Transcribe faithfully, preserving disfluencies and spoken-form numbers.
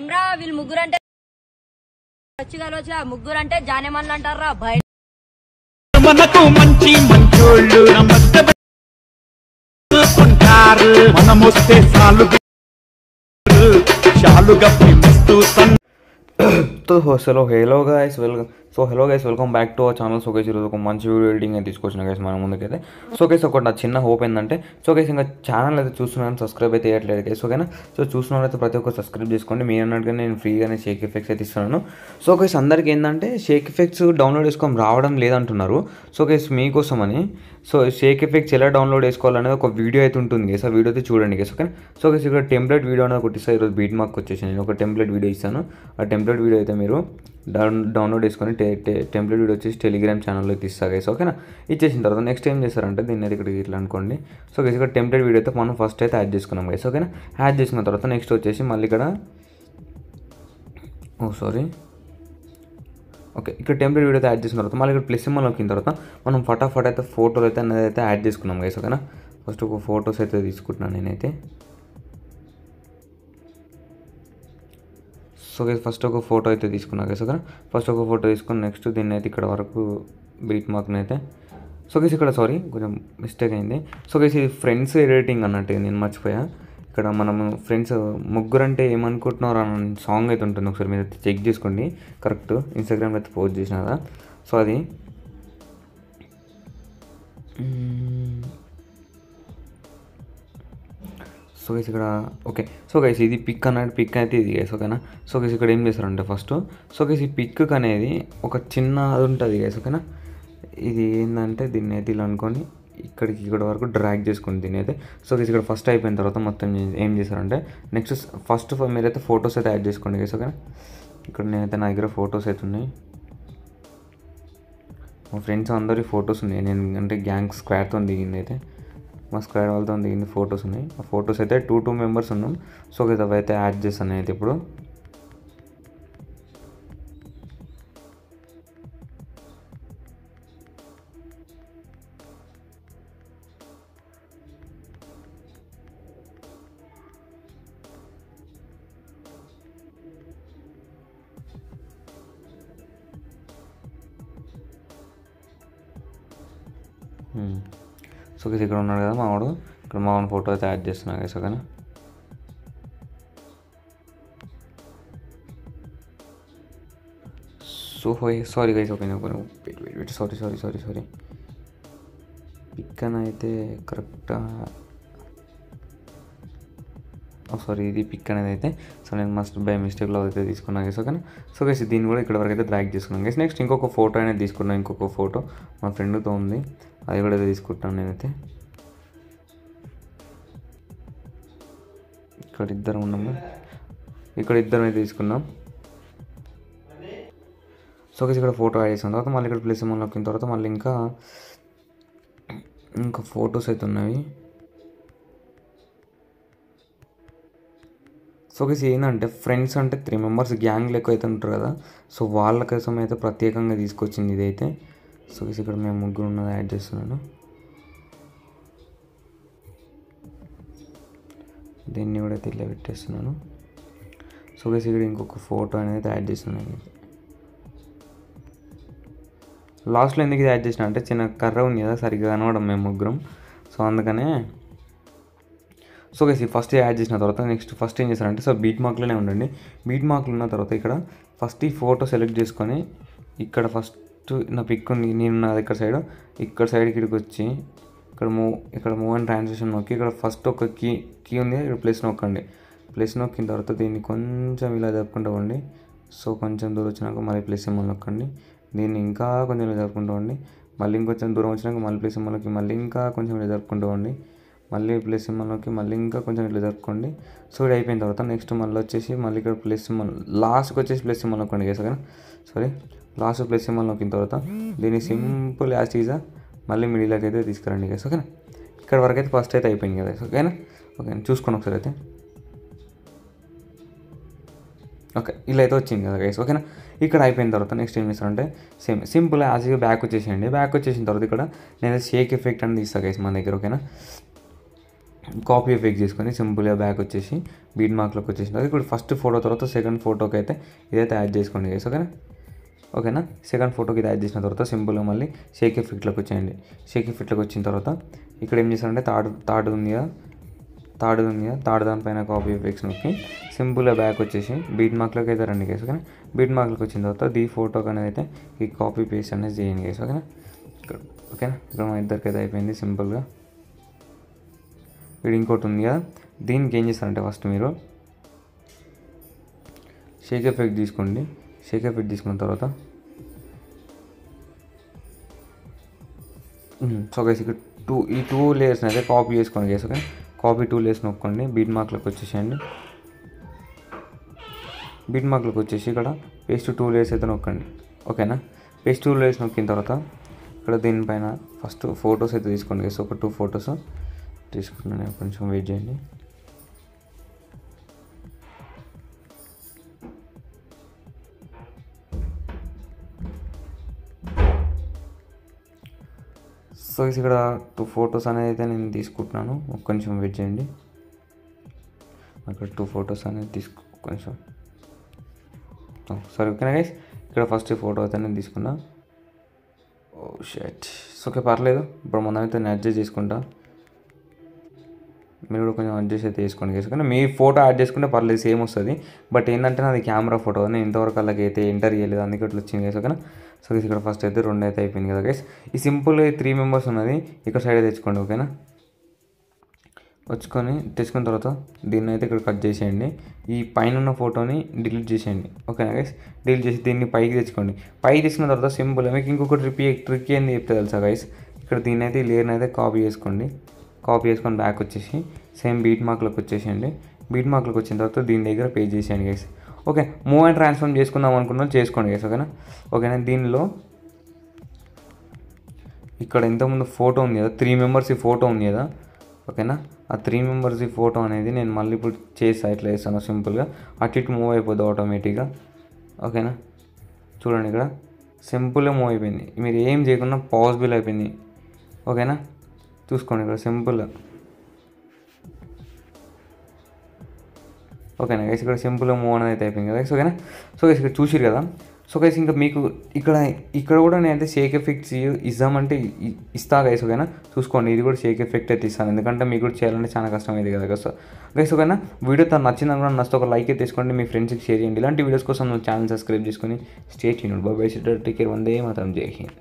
ఇమ్రా వీళ్ళు ముగ్గురు అంటే వచ్చి ఆ ముగ్గురు అంటే జానేమన్లు అంటారా బయట మనకు మంచి మంచోళ్ళు నమస్కారం మనమొస్తే చాలు చాలుగా ప్రేమిస్తూ तो चलो hello guys welcome so hello guys welcome back to our channel so guys ఒక మంచి వీడియో ఎడిటింగ్ అయితే తీసుకొచ్చిన गाइस మన ముందుకైతే సో गाइस ఒక చిన్న హోప్ ఏందంటే సో गाइस ఇంకా ఛానల్ అయితే చూస్తున్నాను సబ్స్క్రైబ్ అయితే చేయట్లేదు गाइस ఓకేనా సో చూస్తున్నారైతే ప్రతి ఒక్క సబ్స్క్రైబ్ చేసుకోండి మీ అన్నట్టుగా నేను ఫ్రీగానే షేక్ ఎఫెక్ట్స్ అయితే ఇస్తున్నాను సో गाइस అందరికి ఏందంటే షేక్ ఎఫెక్ట్స్ డౌన్లోడ్ చేసుకోం రావడం లేదంటున్నారు సో गाइस మీ కోసం అని సో షేక్ ఎఫెక్ట్స్ ఎలా డౌన్లోడ్ చేసుకోవాలనేది ఒక వీడియో అయితే ఉంటుంది गाइस ఆ వీడియో అయితే చూడండి गाइस ఓకేనా సో गाइस ఇక్కడ టెంప్లేట్ వీడియో అనేది ఒకటి ఇస్తా ఈరోజు బీట్ మార్క్ వచ్చేసి నేను ఒక టెంప్లేట్ వీడియో ఇస్తాను ఆ టెంప్లేట్ వీడియో అయితే మీరు డౌన్లోడ్ చేసుకొని టెంప్లేట్ వీడియో వచ్చేసి టెలిగ్రామ్ ఛానల్లో తీస్తాను గైస్ ఓకేనా ఇచ్చేసిన తర్వాత నెక్స్ట్ ఏం చేస్తారంటే దీన్ని అయితే ఇక్కడ ఇట్లా అనుకోండి సో గైస్ ఇక్కడ టెంప్లేట్ వీడియో అయితే మనం ఫస్ట్ అయితే యాడ్ చేసుకున్నాం గైస్ ఓకేనా యాడ్ చేసుకున్న తర్వాత నెక్స్ట్ వచ్చేసి మళ్ళీ ఇక్కడ ఓ సారీ ఓకే ఇక్కడ టెంప్లేట్ వీడియో అయితే యాడ్ చేసిన తర్వాత మళ్ళీ ఇక్కడ ప్లస్ సింబల్ నొక్కిన తర్వాత మనం ఫటాఫట్ అయితే ఫోటోలు అయితే అనేది అయితే యాడ్ చేసుకున్నాం గైస్ ఓకేనా ఫస్ట్ ఒక ఫోటోస్ అయితే తీసుకుంటున్నాను నేనైతే సో గైస్ ఫస్ట్ ఒక ఫోటో అయితే తీసుకున్నా గైస్ ఓకేనా ఫస్ట్ ఒక ఫోటో తీసుకుని నెక్స్ట్ దీన్ని అయితే ఇక్కడ వరకు బీట్ మార్క్ని అయితే సో గైస్ ఇక్కడ సారీ కొంచెం మిస్టేక్ అయింది సో గైస్ ఇది ఫ్రెండ్స్ ఎడిటింగ్ అన్నట్టు నేను మర్చిపోయా ఇక్కడ మనము ఫ్రెండ్స్ ముగ్గురు అంటే ఏమనుకుంటున్నారు అన్న సాంగ్ అయితే ఉంటుంది ఒకసారి మీరు చెక్ చేసుకోండి కరెక్ట్ ఇన్స్టాగ్రామ్లో అయితే పోస్ట్ చేసిన కదా సో అది సో గైస్ ఇక్కడ ఓకే సో గైస్ ఇది పిక్ అన్నట్టు పిక్ అయితే ఇది గైస్ ఓకేనా సో గైస్ ఇక్కడ ఏం చేస్తారంటే ఫస్ట్ సో గైస్ ఈ పిక్ అనేది ఒక చిన్న అది ఉంటుంది గైస్ ఓకేనా ఇది ఏంటంటే దీన్ని అయితే ఇలా అనుకొని ఇక్కడికి ఇక్కడ వరకు డ్రాగ్ చేసుకుని దీన్ని అయితే సో గైస్ ఇక్కడ ఫస్ట్ అయిపోయిన తర్వాత మొత్తం ఏం చేస్తారంటే నెక్స్ట్ ఫస్ట్ మీరైతే ఫొటోస్ అయితే యాడ్ చేసుకోండి గైస్ ఓకేనా ఇక్కడ నేనైతే నా దగ్గర ఫొటోస్ అయితే ఉన్నాయి మా ఫ్రెండ్స్ అందరి ఫొటోస్ ఉన్నాయి నేను అంటే గ్యాంగ్ స్క్వేర్తో దిగింది అయితే మా స్క్వేర్ వాళ్ళతో దిగింది ఫొటోస్ ఉన్నాయి ఆ ఫొటోస్ అయితే టూ టూ మెంబర్స్ ఉన్నాం సో గైస్ అవి అయితే యాడ్ చేస్తాను అయితే ఇప్పుడు సో గైస్ ఇక్కడ ఉన్నాడు కదా మావాడు ఇక్కడ మావాడి ఫోటో అయితే యాడ్ చేస్తున్నా గైస్ ఓకేనా so sorry guys okay sorry sorry sorry sorry pic అని అయితే కరెక్టా సారీ ఇది పిక్ అనేది అయితే సో నేను మస్ట్ బై మిస్టేక్లో అయితే తీసుకున్నాను గైస్ ఓకేనా సో గైస్ దీన్ని కూడా ఇక్కడ వరకు అయితే డ్రాగ్ చేసుకున్నాను గైస్ నెక్స్ట్ ఇంకొక ఫోటో అనేది తీసుకున్నాను ఇంకొక ఫోటో మా ఫ్రెండ్తో ఉంది అది కూడా అయితే తీసుకుంటాను నేనైతే ఇక్కడ ఇద్దరు ఉన్నాము ఇక్కడ ఇద్దరం అయితే తీసుకున్నాం సో గైస్ ఇక్కడ ఫోటో యాడ్ చేసిన తర్వాత మళ్ళీ ఇక్కడ ప్లస్ సింబల్ నొక్కిన తర్వాత మళ్ళీ ఇంకా ఇంకా ఫొటోస్ అయితే ఉన్నాయి సో గైస్ ఏంటంటే ఫ్రెండ్స్ అంటే త్రీ మెంబర్స్ గ్యాంగ్ లెక్క అయితే ఉంటారు కదా సో వాళ్ళ కోసం అయితే ప్రత్యేకంగా తీసుకొచ్చింది ఇదైతే సో గైస్ ఇక్కడ మేము ముగ్గురు ఉన్నది యాడ్ చేస్తున్నాను దీన్ని కూడా అయితే ఇలా పెట్టేస్తున్నాను సో గైస్ ఇక్కడ ఇంకొక ఫోటో అనేది యాడ్ చేస్తున్నాను లాస్ట్లో ఎందుకు ఇది యాడ్ చేసిన అంటే చిన్న కర్ర ఉంది కదా సరిగ్గా కనవడం మేము ముగ్గురం సో అందుకనే సో గైస్ ఫస్ట్ యాడ్ చేసిన తర్వాత నెక్స్ట్ ఫస్ట్ ఏం చేస్తారంటే సో బీట్ మార్క్లోనే ఉండండి బీట్ మార్క్లు ఉన్న తర్వాత ఇక్కడ ఫస్ట్ ఈ ఫోటో సెలెక్ట్ చేసుకొని ఇక్కడ ఫస్ట్ నా పిక్ ఉంది నేను నా దగ్గర సైడ్ ఇక్కడ సైడ్ ఇక్కడికి వచ్చి ఇక్కడ మూవ్ ఇక్కడ మూవ్ అండ్ ట్రాన్సాక్షన్ నొక్కి ఇక్కడ ఫస్ట్ ఒక కీ కీ ఉంది ఇక్కడ ప్లస్ నొక్కండి ప్లస్ నొక్కిన తర్వాత దీన్ని కొంచెం ఇలా జరుపుకుంటూ ఉండి సో కొంచెం దూరం వచ్చినాక మళ్ళీ ప్లస్ సింబల్ నొక్కండి దీన్ని ఇంకా కొంచెం ఇలా జరుపుకుంటూ ఉండి మళ్ళీ ఇంకొంచెం దూరం వచ్చినాక మళ్ళీ ప్లస్ సింబల్కి మళ్ళీ ఇంకా కొంచెం ఇలా జరుపుకుంటూ ఉండి మళ్ళీ ప్లస్ సింబల్లోకి మళ్ళీ ఇంకా కొంచెం ఇట్లా జరుపుకోండి సో ఇది అయిపోయిన తర్వాత నెక్స్ట్ మళ్ళీ వచ్చేసి మళ్ళీ ఇక్కడ ప్లస్ సింబల్ లాస్ట్కి వచ్చేసి ప్లస్ సింబల్ నొక్కండి గైస్ ఓకేనా సారీ లాస్ట్ ప్లస్ సింబల్ నొక్కిన తర్వాత దీన్ని సింపుల్ యాజ్ ఈజ్ మళ్ళీ మిడిల్లోకి అయితే తీసుకురండి గైస్ ఓకేనా ఇక్కడ వరకు అయితే ఫస్ట్ అయితే అయిపోయింది కదా ఓకేనా ఓకే చూసుకోండి ఒకసారి అయితే ఓకే ఇలా అయితే వచ్చింది కదా గైస్ ఓకేనా ఇక్కడ అయిపోయిన తర్వాత నెక్స్ట్ ఏం చేస్తారంటే same simple as is back వచ్చేసేయండి బ్యాక్ వచ్చేసిన తర్వాత ఇక్కడ నేను షేక్ ఎఫెక్ట్ అని తీస్తాను గైస్ మన దగ్గర ఓకేనా కాపీ ఎఫెక్ట్ చేసుకొని సింపుల్గా బ్యాక్ వచ్చేసి బీడ్ మార్క్లోకి వచ్చేసినారు. ఇప్పుడు ఫస్ట్ ఫోటో తర్వాత సెకండ్ ఫోటోకి అయితే ఇదైతే యాడ్ చేసుకోండి గైస్, ఓకేనా ఓకేనా సెకండ్ ఫోటోకి ఇది యాడ్ చేసిన తర్వాత సింపుల్గా మళ్ళీ షేక్ ఎఫెక్ట్లోకి వచ్చేయండి. షేక్ ఎఫెక్ట్లోకి వచ్చిన తర్వాత ఇక్కడ ఏం చేస్తారంటే థర్డ్ థర్డ్ ఉంది కదా థర్డ్ ఉంది కదా థర్డ్ దానిపైన కాపీ ఎఫెక్ట్స్ నొక్కి సింపుల్గా బ్యాక్ వచ్చేసి బీట్ మార్క్లోకి అయితే రండి గైస్, ఓకేనా బీట్ మార్క్లోకి వచ్చిన తర్వాత దీ ఫోటోకి అనేది అయితే ఈ కాపీ పేస్ట్ అనేది చేయండి గైస్, ఓకేనా ఓకేనా ఇక్కడ మా ఇద్దరికి అయితే అయిపోయింది సింపుల్గా. వీడు ఇంకోటి ఉంది కదా దీనికి ఏం చేస్తారంటే ఫస్ట్ మీరు షేక్ ఎఫెక్ట్ తీసుకోండి. షేక్ ఎఫెక్ట్ తీసుకున్న తర్వాత సో గైస్ ఇక్కడ టూ ఈ టూ లేయర్స్ని అయితే కాపీ చేసుకోండి guys, okay copy two layers నొక్కండి. బీట్ మార్క్లోకి వచ్చేసేయండి. బీట్ మార్క్లోకి వచ్చేసి ఇక్కడ పేస్ట్ టూ లేయర్స్ అయితే నొక్కండి, ఓకేనా పేస్ట్ టూ లేయర్స్ నొక్కిన తర్వాత ఇక్కడ దీనిపైన ఫస్ట్ ఫొటోస్ అయితే తీసుకోండి గైస్. ఒక టూ ఫొటోస్ తీసుకున్నాను, కొంచెం వెయిట్ చేయండి. సో ఇక్కడ టూ ఫొటోస్ అనేది అయితే నేను తీసుకుంటున్నాను, కొంచెం వెయిట్ చేయండి. అక్కడ టూ ఫొటోస్ అనేది తీసుకు కొంచెం సరే ఓకేనా గైస్. ఇక్కడ ఫస్ట్ ఫోటో అయితే నేను తీసుకున్నా. ఓ షట్ సో ఓకే పర్లేదు, ఇప్పుడు మనం అయితే నేను అడ్జస్ట్ చేసుకుంటా, మీరు కూడా కొంచెం అడ్జస్ట్ అయితే చేసుకోండి గైస్, ఓకేనా మీ ఫోటో యాడ్ చేసుకుంటే పర్లేదు సేమ్ వస్తుంది. బట్ ఏంటంటే నాది కెమెరా ఫోటో, నేను ఇంతవరకు అలాగైతే ఎంటర్ చేయలేదు అందుకే అట్లా వచ్చింది గైస్, ఓకేనా. సో ఇక్కడ ఫస్ట్ అయితే రెండు అయితే అయిపోయింది కదా గైస్. ఈ సింపుల్ త్రీ మెంబర్స్ ఉన్నది ఇక్కడ సైడ్ తెచ్చుకోండి, ఓకేనా వచ్చుకొని తెచ్చుకున్న తర్వాత దీన్ని అయితే ఇక్కడ కట్ చేసేయండి. ఈ పైన ఉన్న ఫోటోని డిలీట్ చేసేయండి, ఓకేనా గైస్. డిలీట్ చేసి దీన్ని పైకి తెచ్చుకోండి. పైకి తెచ్చుకున్న తర్వాత సింపుల్ మీకు ఇంకొక ట్రిప్ ట్రిక్ ఏంది చెప్తే తెలుసా గైస్, ఇక్కడ దీన్ని అయితే ఈ లేయర్ని అయితే కాపీ చేసుకోండి. కాపీ చేసుకొని బ్యాక్ వచ్చేసి సేమ్ బీట్ మార్క్లోకి వచ్చేసేయండి. బీట్ మార్క్లోకి వచ్చిన తర్వాత దీని దగ్గర పే చేసేయండి guys, okay move and transform చేసుకుందాం అనుకున్న వాళ్ళు చేసుకోండి గైస్, ఓకేనా ఓకేనా దీనిలో ఇక్కడ ఇంతకుముందు ఫోటో ఉంది కదా త్రీ మెంబర్స్ ఈ ఫోటో ఉంది కదా, ఓకేనా ఆ త్రీ మెంబర్స్ ఈ ఫోటో అనేది నేను మళ్ళీ ఇప్పుడు చేస్తా, ఇట్లా చేస్తాను సింపుల్గా అటు ఇటు మూవ్ అయిపోద్ది ఆటోమేటిక్గా, ఓకేనా చూడండి ఇక్కడ సింపుల్గా మూవ్ అయిపోయింది, మీరు ఏం చేయకుండా పాసిబుల్ అయిపోయింది, ఓకేనా చూసుకోండి ఇక్కడ సింపుల్గా, ఓకేనా గైస్. ఇక్కడ సింపుల్గా మూవ్ అనేది అయితే అయిపోయింది కదా, ఓకేనా సో గైస్ ఇక్కడ చూసిరు కదా. సో గైస్ ఇంకా మీకు ఇక్కడ ఇక్కడ కూడా నేనైతే షేక్ ఎఫెక్ట్స్ ఇద్దామంటే ఇస్తా గైస్, ఓకేనా చూసుకోండి ఇది కూడా షేక్ ఎఫెక్ట్ అయితే ఇస్తాను, ఎందుకంటే మీకు కూడా చేయాలంటే చాలా కష్టమైంది కదా గైస్, గైస్ ఓకేనా వీడియో తను నచ్చింది అనుకున్నా నచ్చితే ఒక లైక్ అయితే తీసుకోండి, మీ ఫ్రెండ్స్కి షేర్ చేయండి. ఇలాంటి వీడియోస్ కోసం ఛానల్ సబ్స్క్రైబ్ చేసుకొని stay tuned. Bye bye, take care, Vande Mataram, జై హింద్.